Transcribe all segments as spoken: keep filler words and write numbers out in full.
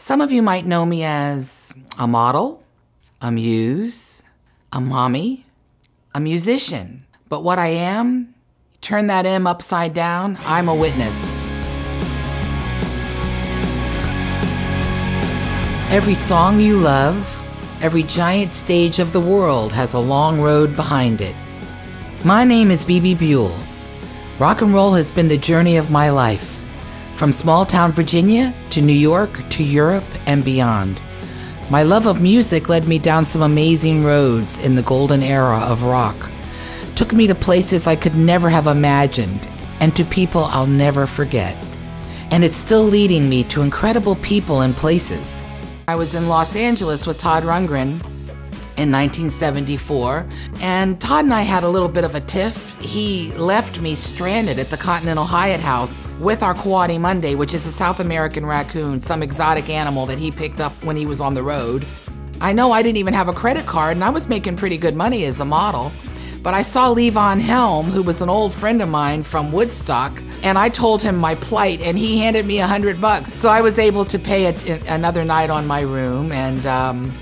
Some of you might know me as a model, a muse, a mommy, a musician. But what I am, turn that M upside down, I'm a witness. Every song you love, every giant stage of the world has a long road behind it. My name is Bebe Buell. Rock and roll has been the journey of my life, from small town Virginia to New York to Europe and beyond. My love of music led me down some amazing roads in the golden era of rock. Took me to places I could never have imagined and to people I'll never forget. And it's still leading me to incredible people and places. I was in Los Angeles with Todd Rundgren in nineteen seventy-four, and Todd and I had a little bit of a tiff. He left me stranded at the Continental Hyatt House with our Coati Monday, which is a South American raccoon, some exotic animal that he picked up when he was on the road. I know I didn't even have a credit card, and I was making pretty good money as a model, but I saw Levon Helm, who was an old friend of mine from Woodstock, and I told him my plight, and he handed me a hundred bucks. So I was able to pay a, a, another night on my room, and um,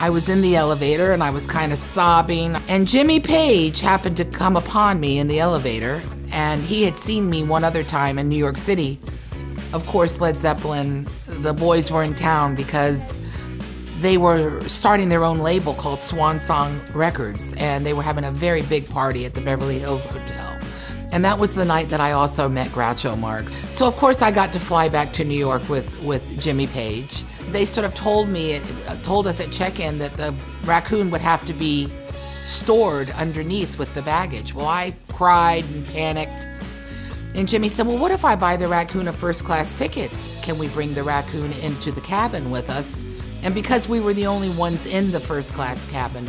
I was in the elevator and I was kind of sobbing, and Jimmy Page happened to come upon me in the elevator, and he had seen me one other time in New York City. Of course, Led Zeppelin, the boys were in town because they were starting their own label called Swan Song Records, and they were having a very big party at the Beverly Hills Hotel. And that was the night that I also met Groucho Marx. So of course I got to fly back to New York with, with Jimmy Page. They sort of told me, told us at check-in that the raccoon would have to be stored underneath with the baggage. Well, I cried and panicked. And Jimmy said, well, what if I buy the raccoon a first-class ticket? Can we bring the raccoon into the cabin with us? And because we were the only ones in the first-class cabin,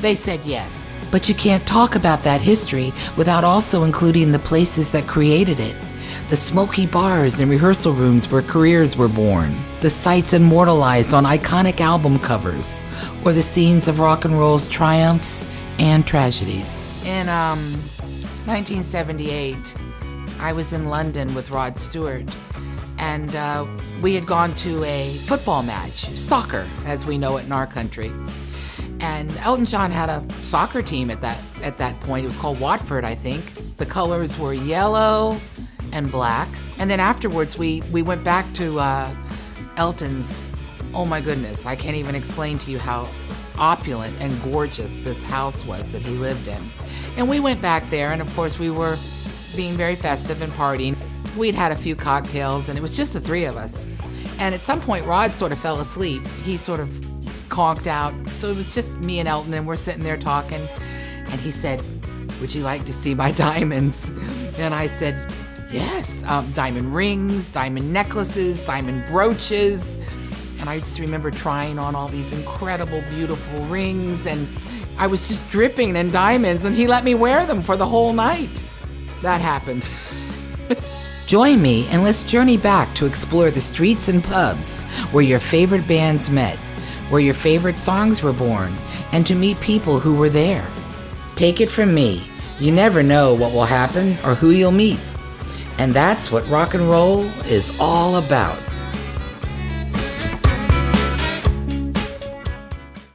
they said yes. But you can't talk about that history without also including the places that created it. The smoky bars and rehearsal rooms where careers were born, the sights immortalized on iconic album covers, or the scenes of rock and roll's triumphs and tragedies. In um, nineteen seventy-eight, I was in London with Rod Stewart, and uh, we had gone to a football match, soccer as we know it in our country. And Elton John had a soccer team at that, at that point. It was called Watford, I think. The colors were yellow and black. And then afterwards, we, we went back to uh, Elton's, oh my goodness, I can't even explain to you how opulent and gorgeous this house was that he lived in. And we went back there, and of course we were being very festive and partying. We'd had a few cocktails, and it was just the three of us. And at some point, Rod sort of fell asleep. He sort of conked out. So it was just me and Elton, and we're sitting there talking. And he said, would you like to see my diamonds? And I said, yes, um, diamond rings, diamond necklaces, diamond brooches. And I just remember trying on all these incredible, beautiful rings, and I was just dripping in diamonds, and he let me wear them for the whole night. That happened. Join me and let's journey back to explore the streets and pubs where your favorite bands met, where your favorite songs were born, and to meet people who were there. Take it from me, you never know what will happen or who you'll meet. And that's what rock and roll is all about.